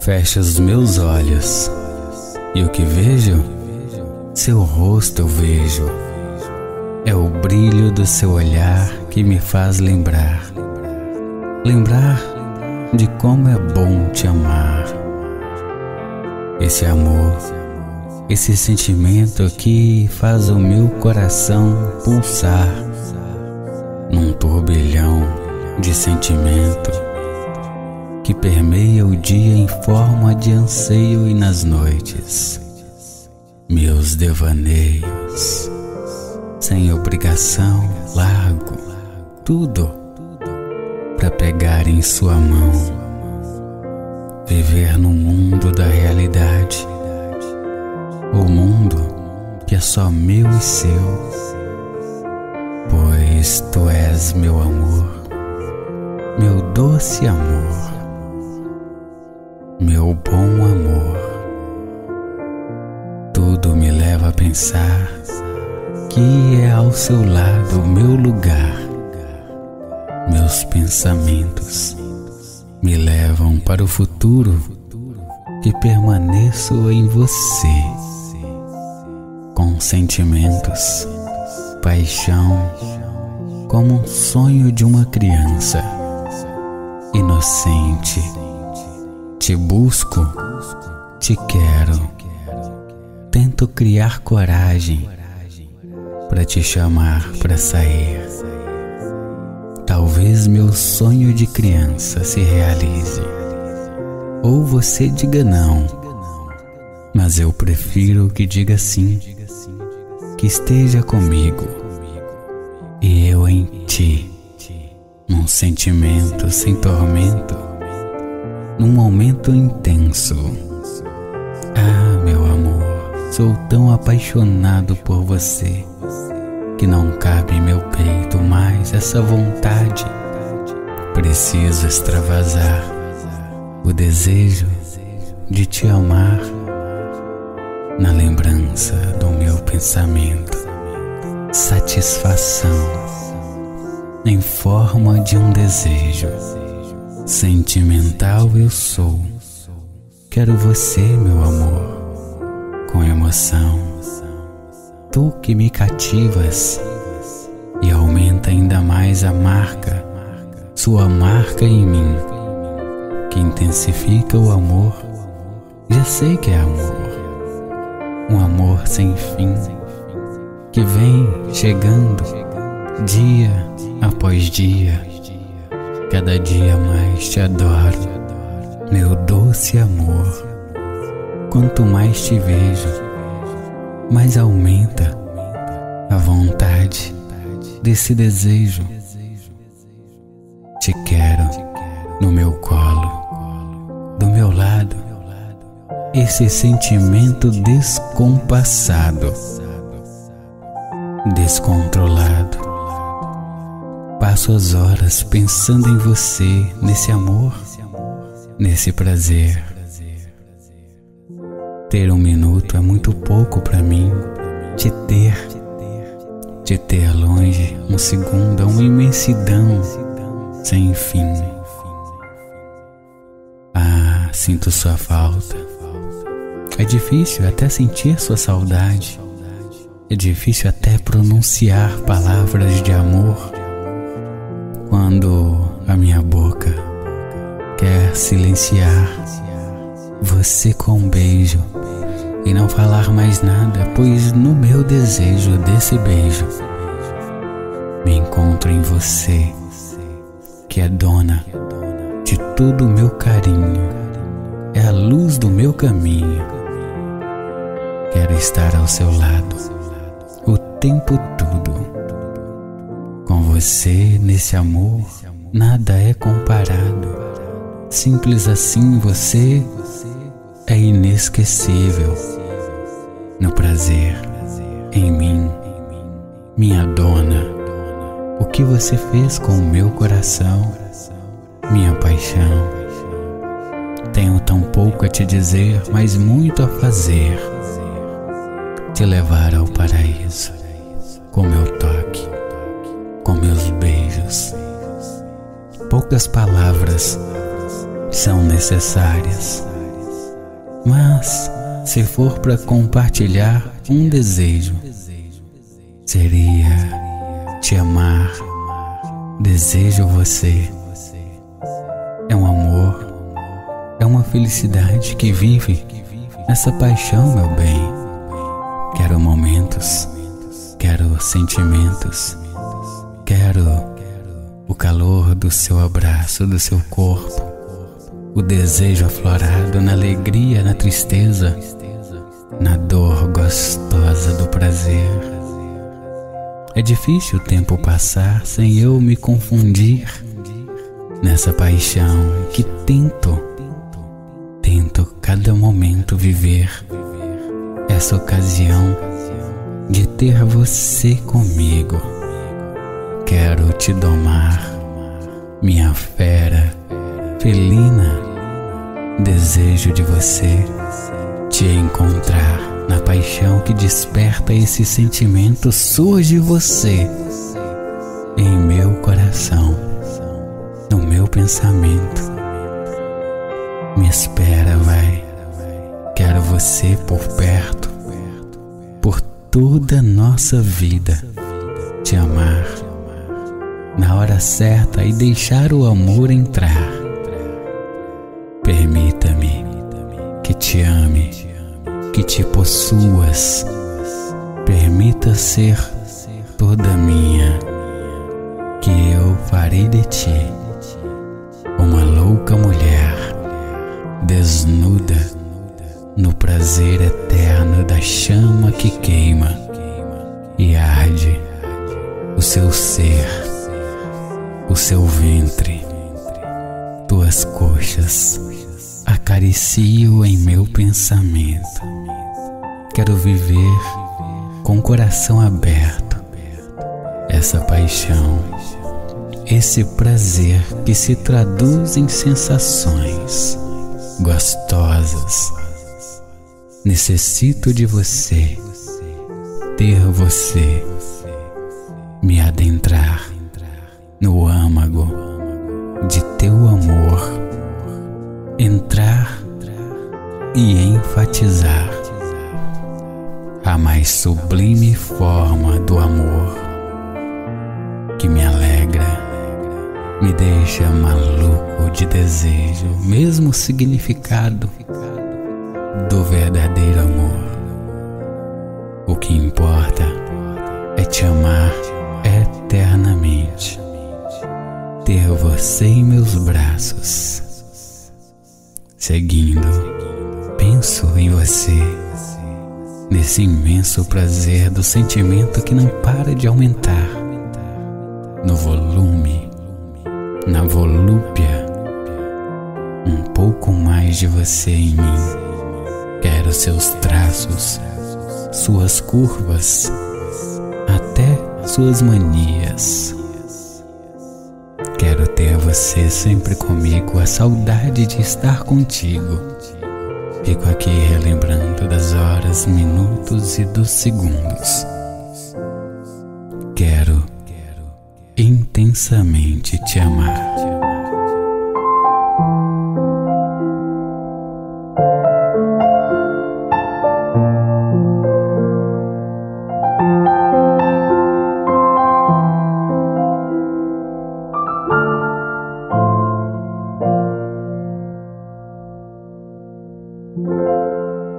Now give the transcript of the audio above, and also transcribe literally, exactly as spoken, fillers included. Fecho os meus olhos e o que vejo, seu rosto eu vejo. É o brilho do seu olhar que me faz lembrar, lembrar de como é bom te amar. Esse amor, esse sentimento que faz o meu coração pulsar num turbilhão de sentimento que permeia o dia em forma de anseio, e nas noites meus devaneios, sem obrigação, largo tudo para pegar em sua mão. Viver no mundo da realidade, o mundo que é só meu e seu, pois tu és meu amor, meu doce amor, meu bom amor. Tudo me leva a pensar que é ao seu lado o meu lugar. Meus pensamentos me levam para o futuro, que permaneço em você, com sentimentos, paixão, como um sonho de uma criança inocente. Te busco, te quero, tento criar coragem para te chamar para sair. Talvez meu sonho de criança se realize, ou você diga não, mas eu prefiro que diga sim, que esteja comigo e eu em ti, num sentimento sem tormento, num momento intenso. Ah, meu amor, sou tão apaixonado por você que não cabe em meu peito mais essa vontade. Preciso extravasar o desejo de te amar na lembrança do meu pensamento. Satisfação em forma de um desejo sentimental eu sou. Quero você, meu amor, com emoção. Tu que me cativas e aumenta ainda mais a marca, sua marca em mim, que intensifica o amor. Já sei que é amor, um amor sem fim, que vem chegando dia após dia. Cada dia mais te adoro, meu doce amor. Quanto mais te vejo, mais aumenta a vontade desse desejo. Te quero no meu colo, do meu lado. Esse sentimento descompassado, descontrolado. Passo as horas pensando em você, nesse amor, nesse prazer. Ter um minuto é muito pouco pra mim. Te ter, te ter longe, um segundo é uma imensidão sem fim. Ah, sinto sua falta. É difícil até sentir sua saudade. É difícil até pronunciar palavras de amor quando a minha boca quer silenciar você com um beijo e não falar mais nada, pois no meu desejo desse beijo me encontro em você, que é dona de todo o meu carinho, é a luz do meu caminho. Quero estar ao seu lado o tempo todo. Com você, nesse amor, nada é comparado. Simples assim, você é inesquecível. No prazer, em mim, minha dona. O que você fez com o meu coração me compaixão. Tenho tão pouco a te dizer, mas muito a fazer, te levar ao paraíso, com meu toque, com meus beijos. Poucas palavras são necessárias, mas se for para compartilhar um desejo, seria te amar. Desejo você. É um amor, é uma felicidade que vive nessa paixão, meu bem. Quero momentos, quero sentimentos, quero o calor do seu abraço, do seu corpo, o desejo aflorado na alegria, na tristeza, na dor gostosa do prazer. É difícil o tempo passar sem eu me confundir nessa paixão que tento, tento cada momento viver essa ocasião de ter você comigo. Quero te domar, minha fera felina. Desejo de você, te encontrar. Na paixão que desperta esse sentimento, surge você em meu coração, no meu pensamento. Me espera, vai. Quero você por perto, por toda a nossa vida. Te amar na hora certa e deixar o amor entrar. Permita-me que te ame, que te possuas, permita ser toda minha, que eu farei de ti uma louca mulher, desnuda no prazer eterno da chama que queima e arde o seu ser, o seu ventre, tuas coxas. Acaricio em meu pensamento. Quero viver com o coração aberto essa paixão, esse prazer que se traduz em sensações gostosas. Necessito de você, ter você, me adentrar no âmago de teu amor, entrar e enfatizar a mais sublime forma do amor que me alegra, me deixa maluco de desejo, mesmo significado do verdadeiro amor. O que importa é te amar eternamente, ter você em meus braços. Seguindo, penso em você, nesse imenso prazer do sentimento que não para de aumentar, no volume, na volúpia, um pouco mais de você em mim. Quero seus traços, suas curvas, até suas manias. Quero ter você sempre comigo, a saudade de estar contigo. Fico aqui relembrando das horas, minutos e dos segundos. Quero intensamente te amar. Thank you.